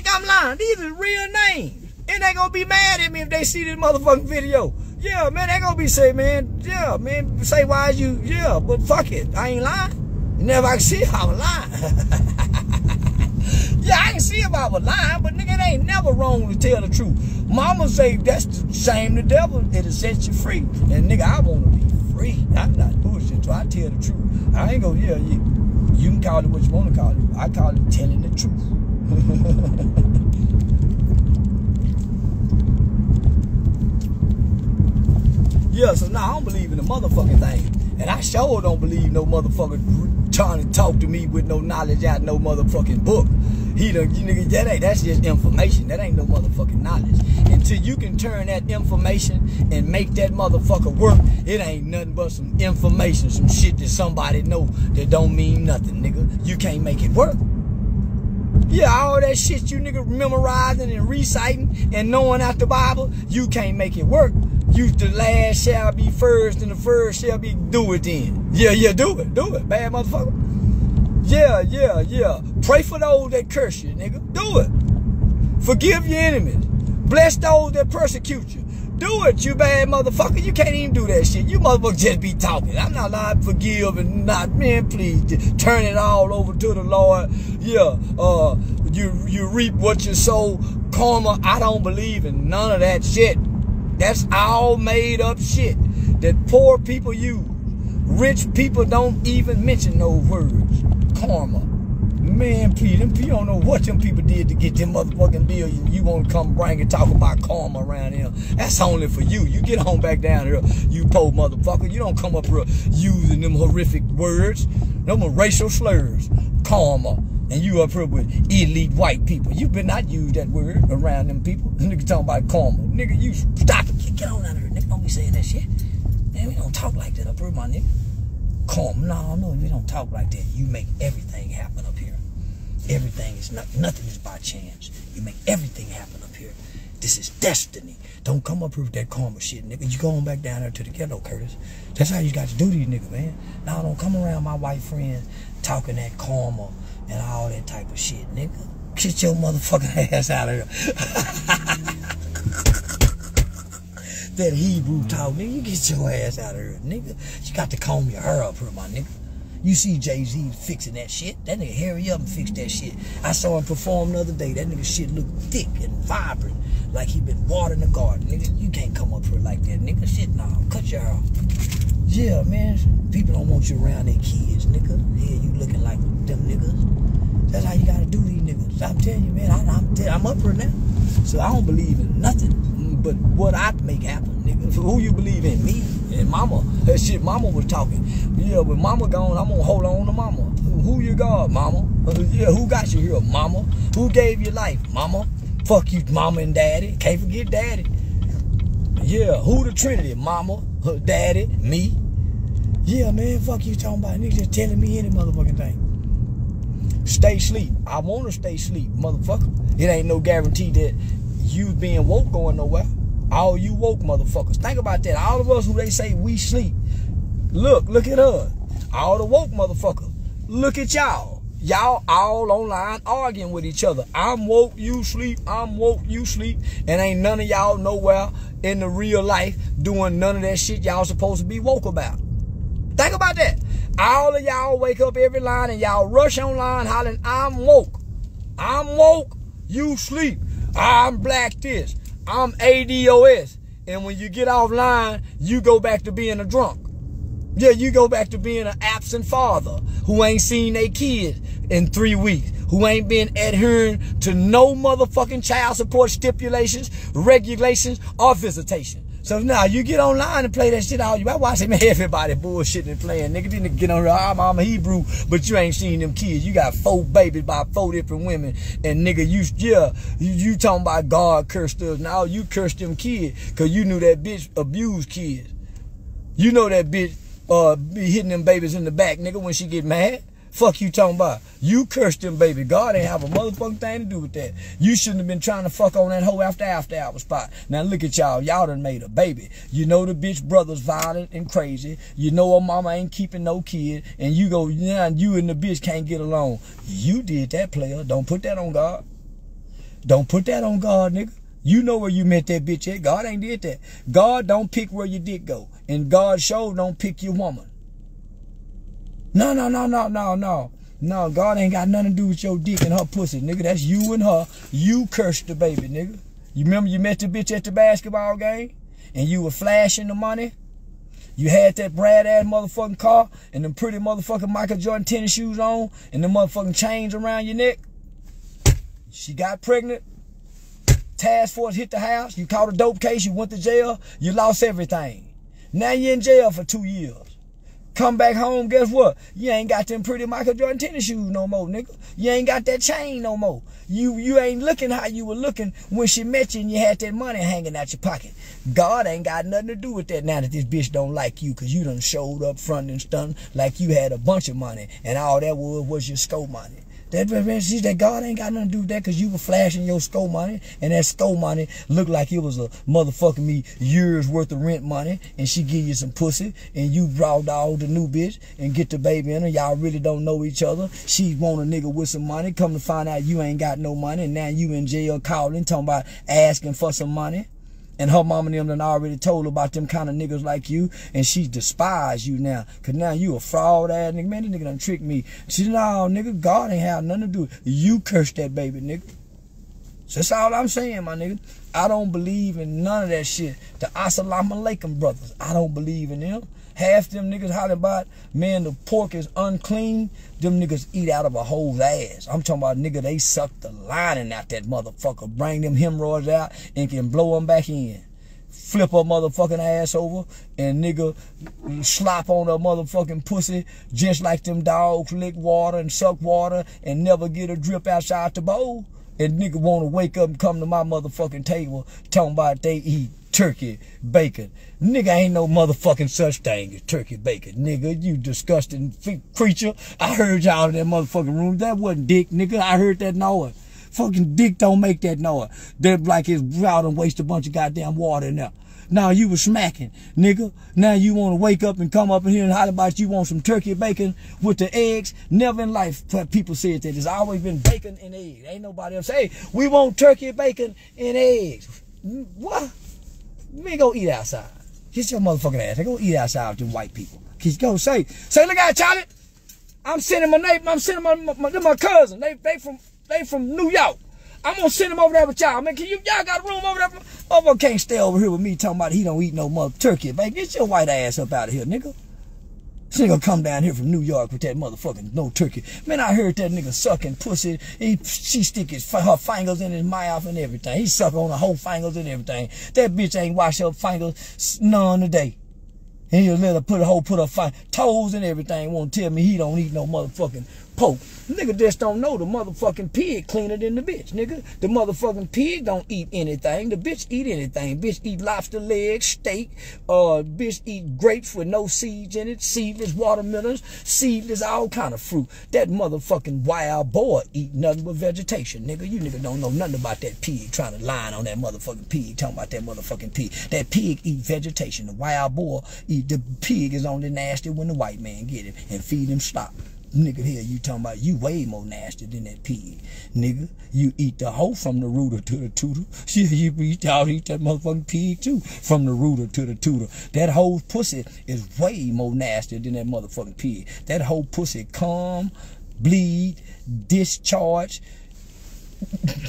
think I'm lying. These is real names. And they gonna be mad at me if they see this motherfucking video. Yeah, man, they gonna be saying, man, yeah, man, say why is you, yeah, but fuck it, I ain't lying. Never I can see if I was lying. Yeah, I can see if I was lying, but nigga, it ain't never wrong to tell the truth. Mama say that's the shame the devil, it'll set you free. And nigga, I wanna be free. I'm not bullshit, so I tell the truth. I ain't gonna, yeah, you can call it what you wanna call it. I call it telling the truth. Yeah, so now I don't believe in the motherfucking thing. And I sure don't believe no motherfucker trying to talk to me with no knowledge out of no motherfucking book. He done, you nigga, that's just information. That ain't no motherfucking knowledge. Until you can turn that information and make that motherfucker work, it ain't nothing but some information, some shit that somebody know that don't mean nothing, nigga. You can't make it work. Yeah, all that shit you nigga memorizing and reciting and knowing out the Bible, you can't make it work. You, the last shall be first and the first shall be, do it then. Yeah, yeah, do it, bad motherfucker. Yeah. Pray for those that curse you, nigga. Do it. Forgive your enemies. Bless those that persecute you. Do it, you bad motherfucker. You can't even do that shit. You motherfucker just be talking. I'm not lying, forgive and not, man, please just turn it all over to the Lord. Yeah, you reap what you sow, karma. I don't believe in none of that shit. That's all made up shit that poor people use. Rich people don't even mention no words. Karma. Man, Pete, them people don't know what them people did to get them motherfucking billion. You want to come bring and talk about karma around here. That's only for you. You get on back down here, you poor motherfucker. You don't come up here using them horrific words. Them racial slurs. Karma. And you up here with elite white people. You better not use that word around them people. This nigga talking about karma. Nigga, you stop it. Get on out of here. Nigga, don't be saying that shit. Man, we don't talk like that up here, my nigga. Karma. No, we don't talk like that. You make everything happen up here. Everything is not, nothing is by chance. You make everything happen up here. This is destiny. Don't come up here with that karma shit, nigga. You going back down there to the ghetto, Curtis. That's how you got to do these niggas, man. Now don't come around my white friends talking that karma and all that type of shit, nigga. Get your motherfucking ass out of here. That Hebrew talk, nigga. You get your ass out of here, nigga. You got to comb your hair up here, my nigga. You see Jay-Z fixing that shit. That nigga hurry up and fix that shit. I saw him perform the other day. That nigga shit looked thick and vibrant, like he been watering the garden, nigga. You can't come up here like that, nigga. Shit, nah. Cut your hair off. Yeah, man. People don't want you around their kids, nigga. Yeah, you looking like them niggas. That's how you gotta do these niggas. I'm telling you, man. I'm up here now, so I don't believe in nothing but what I make happen, nigga. So who you believe in? Me and Mama. That shit, Mama was talking. Yeah, when Mama gone, I'm gonna hold on to Mama. Who you got, Mama? Yeah, who got you here, Mama? Who gave you life, Mama? Fuck you, Mama and Daddy. Can't forget Daddy. Yeah, who the Trinity? Mama, her Daddy, me. Yeah, man, fuck you talking about. Niggas just telling me any motherfucking thing. Stay sleep. I want to stay sleep, motherfucker. It ain't no guarantee that you being woke going nowhere. All you woke motherfuckers. Think about that. All of us who they say we sleep. Look at us. All the woke motherfuckers. Look at y'all. Y'all all online arguing with each other. I'm woke, you sleep. I'm woke, you sleep. And ain't none of y'all nowhere in the real life doing none of that shit y'all supposed to be woke about. Think about that. All of y'all wake up every line and y'all rush online hollering, I'm woke. I'm woke. You sleep. I'm black this. I'm ADOS. And when you get offline, you go back to being a drunk. Yeah, you go back to being an absent father who ain't seen their kids in 3 weeks, who ain't been adhering to no motherfucking child support stipulations, regulations, or visitation. So now you get online and play that shit all you might watch it, man. Everybody bullshitting and playing. Nigga didn't get on here. I'm a Hebrew, but you ain't seen them kids. You got 4 babies by 4 different women. And nigga, you talking about God cursed us. Now you cursed them kids because you knew that bitch abused kids. You know that bitch be hitting them babies in the back, nigga, when she get mad. Fuck you talking about. You cursed them baby. God ain't have a motherfucking thing to do with that. You shouldn't have been trying to fuck on that hoe after hour spot. Now look at y'all. Y'all done made a baby. You know the bitch brother's violent and crazy. You know her mama ain't keeping no kid. And you go, now you and the bitch can't get along. You did that, player. Don't put that on God. Don't put that on God, nigga. You know where you met that bitch at. God ain't did that. God don't pick where you did go. And God sure don't pick your woman. No, no, no, no, no, no. No, God ain't got nothing to do with your dick and her pussy, nigga. That's you and her. You cursed the baby, nigga. You remember you met the bitch at the basketball game? And you were flashing the money? You had that Brad-ass motherfucking car and them pretty motherfucking Michael Jordan tennis shoes on and them motherfucking chains around your neck? She got pregnant. Task force hit the house. You caught a dope case. You went to jail. You lost everything. Now you're in jail for 2 years. Come back home, guess what? You ain't got them pretty Michael Jordan tennis shoes no more, nigga. You ain't got that chain no more. You ain't looking how you were looking when she met you and you had that money hanging out your pocket. God ain't got nothing to do with that now that this bitch don't like you because you done showed up front and stunned like you had a bunch of money and all that was your school money. That God ain't got nothing to do with that because you were flashing your school money and that school money looked like it was a motherfucking me years worth of rent money and she give you some pussy and you raw dog the new bitch and get the baby in her. Y'all really don't know each other. She want a nigga with some money. Come to find out you ain't got no money and now you in jail calling, talking about asking for some money. And her mom and them done already told her about them kind of niggas like you. And she despise you now. Because now you a fraud ass nigga. Man, this nigga done tricked me. She said, no, nigga, God ain't have nothing to do with it. You cursed that baby, nigga. So that's all I'm saying, my nigga. I don't believe in none of that shit. The Assalamu Alaikum brothers. I don't believe in them. Half them niggas hollering about, man, the pork is unclean. Them niggas eat out of a whole ass. I'm talking about, nigga, they suck the lining out that motherfucker. Bring them hemorrhoids out and can blow them back in. Flip a motherfucking ass over and nigga slop on a motherfucking pussy just like them dogs lick water and suck water and never get a drip outside the bowl. And nigga want to wake up and come to my motherfucking table talking about they eat turkey bacon. Nigga, ain't no motherfucking such thing as turkey bacon. Nigga, you disgusting creature. I heard y'all in that motherfucking room. That wasn't dick, nigga. I heard that noise. Fucking dick don't make that noise. They're like it's out and waste a bunch of goddamn water in there. Now you were smacking, nigga. Now you want to wake up and come up in here and holler about you want some turkey bacon with the eggs. Never in life people said that. It's always been bacon and eggs. Ain't nobody else. Hey, we want turkey bacon and eggs. What? We go eat outside. Get your motherfucking ass. They go eat outside with them white people. Go say, look out, Charlie. I'm sending my neighbor. I'm sending my cousin. They from New York. I'm gonna send him over there with y'all. Man, can y'all got a room over there? Motherfucker can't stay over here with me talking about he don't eat no mother turkey. Man, get your white ass up out of here, nigga. This nigga come down here from New York with that motherfucking no turkey. Man, I heard that nigga sucking pussy. She stick her fingers in his mouth and everything. He suck on her whole fingers and everything. That bitch ain't wash her fingers none today. And he'll let her put her toes and everything. Won't tell me he don't eat no motherfucking pork. Nigga just don't know the motherfucking pig cleaner than the bitch, nigga. The motherfucking pig don't eat anything. The bitch eat anything. Bitch eat lobster legs, steak. Bitch eat grapes with no seeds in it. Seedless watermelons, seedless all kind of fruit. That motherfucking wild boy eat nothing but vegetation, nigga. You nigga don't know nothing about that pig trying to line on that motherfucking pig. Talking about that motherfucking pig. That pig eat vegetation. The wild boy eat. The pig is only nasty when the white man get him and feed him slop. Nigga, here you talking about you way more nasty than that pig. Nigga, you eat the hoe from the rooter to the tutor. Y'all eat that motherfucking pig too, from the rooter to the tutor. That whole pussy is way more nasty than that motherfucking pig. That whole pussy come, bleed, discharge.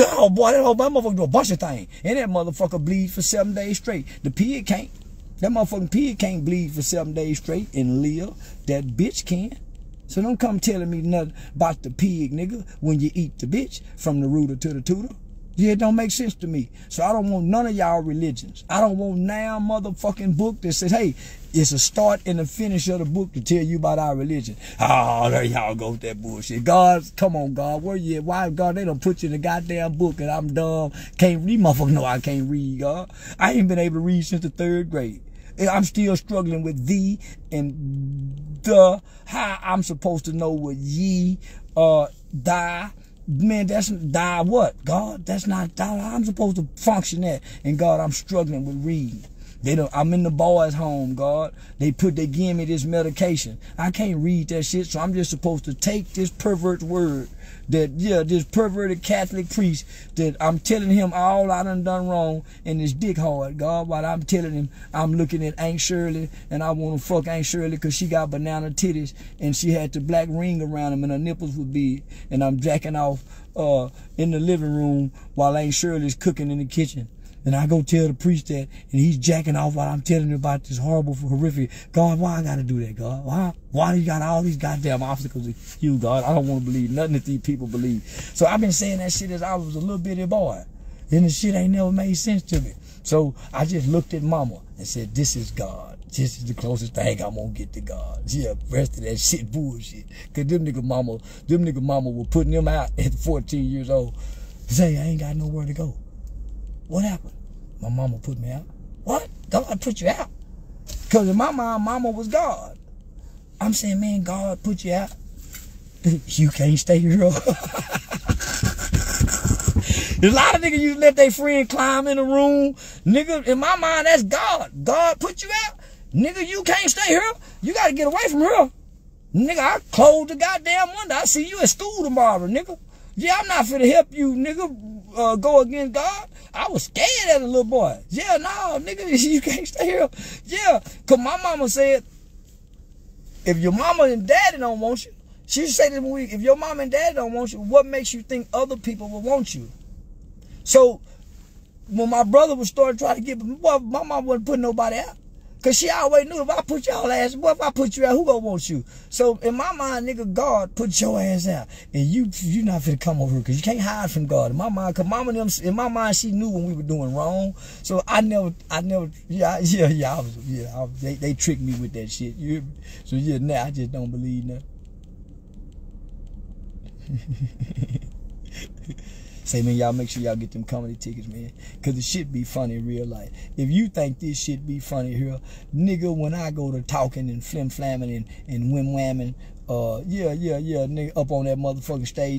Oh boy, that whole motherfucker do a bunch of things. And that motherfucker bleed for 7 days straight. The pig can't. That motherfucking pig can't bleed for 7 days straight and live. That bitch can. So don't come telling me nothing about the pig, nigga, when you eat the bitch from the rooter to the tutor. Yeah, it don't make sense to me. So I don't want none of y'all religions. I don't want now motherfucking book that says, hey, it's a start and a finish of the book to tell you about our religion. Oh, there y'all go with that bullshit. God, come on, God, where you at? Why, God, they don't put you in the goddamn book and I'm dumb. Can't read, motherfucker, no, I can't read, God. I ain't been able to read since the 3rd grade. I'm still struggling with thee and the, how I'm supposed to know what ye, thy. Man, that's thy what? God, that's not thy. I'm supposed to function that. And God, I'm struggling with reading. I'm in the boys' home, God. They give me this medication. I can't read that shit, so I'm just supposed to take this pervert word that, yeah, this perverted Catholic priest that I'm telling him all I done wrong and his dick hard, God, while I'm telling him I'm looking at Aunt Shirley and I want to fuck Aunt Shirley because she got banana titties and she had the black ring around them and her nipples were big, and I'm jacking off in the living room while Aunt Shirley's cooking in the kitchen. And I go tell the priest that, and he's jacking off while I'm telling him about this horrible, horrific. God, why I got to do that, God? Why do you got all these goddamn obstacles to you, God? I don't want to believe nothing that these people believe. So I've been saying that shit as I was a little bitty boy. And the shit ain't never made sense to me. So I just looked at mama and said, this is God. This is the closest thing I'm going to get to God. Yeah, rest of that shit bullshit. Because them nigga mama were putting them out at 14 years old. Say, I ain't got nowhere to go. What happened? My mama put me out. What? God put you out? Because in my mind, mama was God. I'm saying, man, God put you out. You can't stay here. There's a lot of niggas used to let their friend climb in the room. Nigga, in my mind, that's God. God put you out. Nigga, you can't stay here. You got to get away from here. Nigga, I closed the goddamn window. I see you at school tomorrow, nigga. Yeah, I'm not finna help you, nigga, go against God. I was scared as a little boy. Yeah, no, nigga, you can't stay here. Yeah, because my mama said, if your mama and daddy don't want you, she said this week, if your mama and daddy don't want you, what makes you think other people will want you? So when my brother was starting to try to get, boy, my mama wasn't putting nobody out. Because she always knew if I put y'all ass, boy, if I put you out, who gonna want you? So in my mind, nigga, God put your ass out. And you not finna come over here because you can't hide from God. In my mind, because mama and them, in my mind, she knew when we were doing wrong. So they tricked me with that shit. You hear me? So yeah, now I just don't believe nothing. Say, man, y'all make sure y'all get them comedy tickets, man. Because the shit be funny in real life. If you think this shit be funny here, nigga, when I go to talking and flim-flamming and whim-whamming, nigga, up on that motherfucking stage.